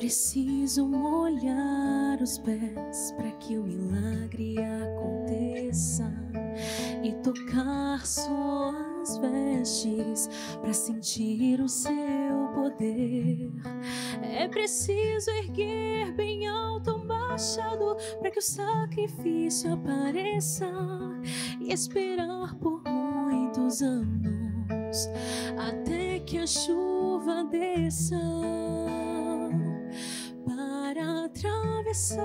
preciso molhar os pés para que o milagre aconteça, e tocar suas vestes para sentir o seu poder. É preciso erguer bem alto um machado para que o sacrifício apareça, e esperar por muitos anos até que a chuva desça. Para atravessar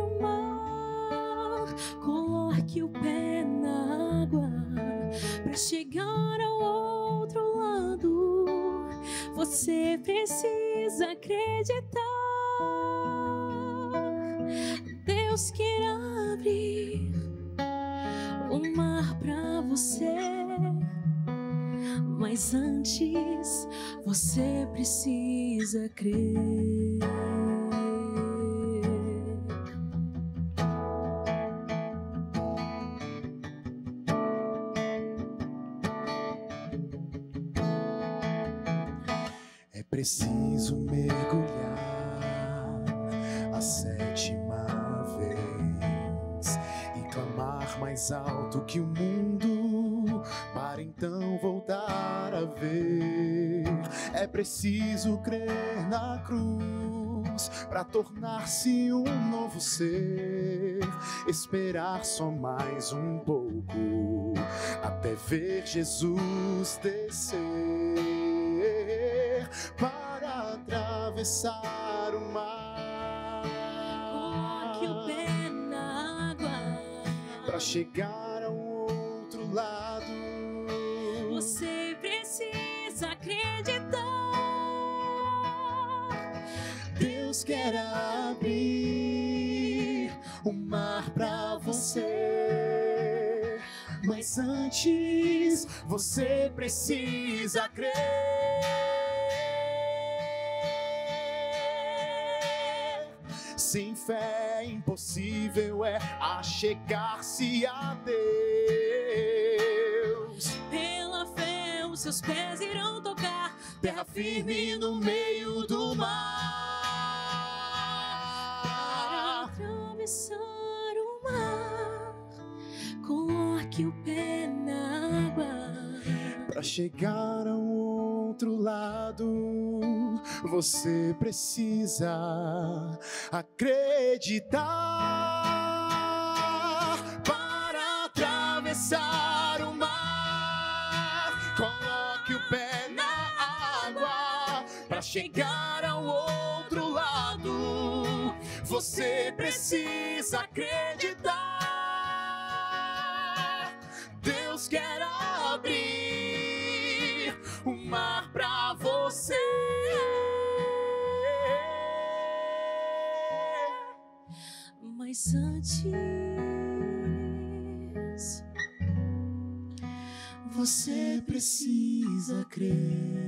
o mar, coloque o pé na água. Para chegar ao outro lado, você precisa acreditar. Deus quer abrir o mar para você, mas antes você precisa crer. É preciso mergulhar a sétima vez e clamar mais alto que o mundo, para então voltar a ver. É preciso crer na cruz para tornar-se um novo ser, esperar só mais um pouco até ver Jesus descer. Para atravessar o mar, coloque o pé na água. Para chegar ao outro lado, você precisa acreditar. Deus quer abrir o mar para você, mas antes você precisa crer. Sem fé impossível é achegar-se a Deus. Pela fé os seus pés irão tocar terra firme no meio do mar. Para atravessar o mar, coloque o pé na água. Para chegar ao outro lado, você precisa acreditar. Para atravessar o mar, coloque o pé na água. Para chegar ao outro lado, você precisa acreditar. Deus quer abrir o mar para você, mas antes você precisa crer.